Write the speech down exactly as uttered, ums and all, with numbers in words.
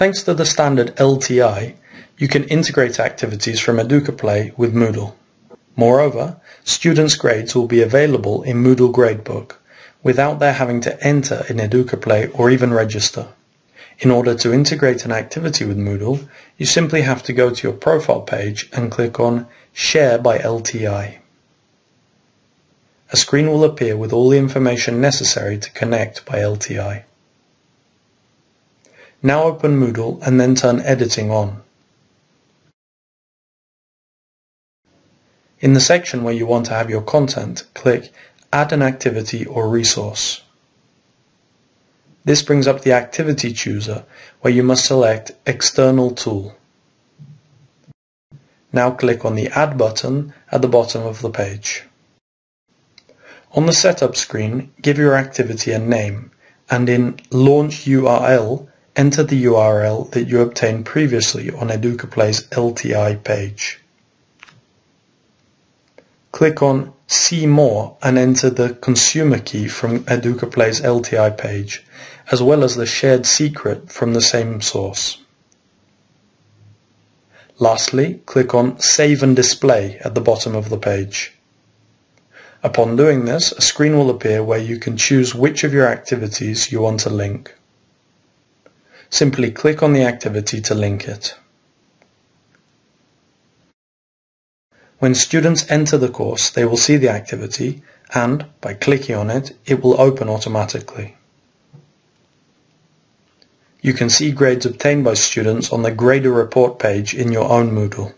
Thanks to the standard L T I, you can integrate activities from EducaPlay with Moodle. Moreover, students' grades will be available in Moodle Gradebook without their having to enter in EducaPlay or even register. In order to integrate an activity with Moodle, you simply have to go to your profile page and click on Share by L T I. A screen will appear with all the information necessary to connect by L T I. Now open Moodle and then turn Editing on. In the section where you want to have your content, click Add an Activity or Resource. This brings up the Activity chooser, where you must select External Tool. Now click on the Add button at the bottom of the page. On the setup screen, give your activity a name, and in Launch U R L, enter the U R L that you obtained previously on EducaPlay's L T I page. Click on See More and enter the consumer key from EducaPlay's L T I page, as well as the shared secret from the same source. Lastly, click on Save and Display at the bottom of the page. Upon doing this, a screen will appear where you can choose which of your activities you want to link. Simply click on the activity to link it. When students enter the course, they will see the activity, and by clicking on it, it will open automatically. You can see grades obtained by students on the Grader Report page in your own Moodle.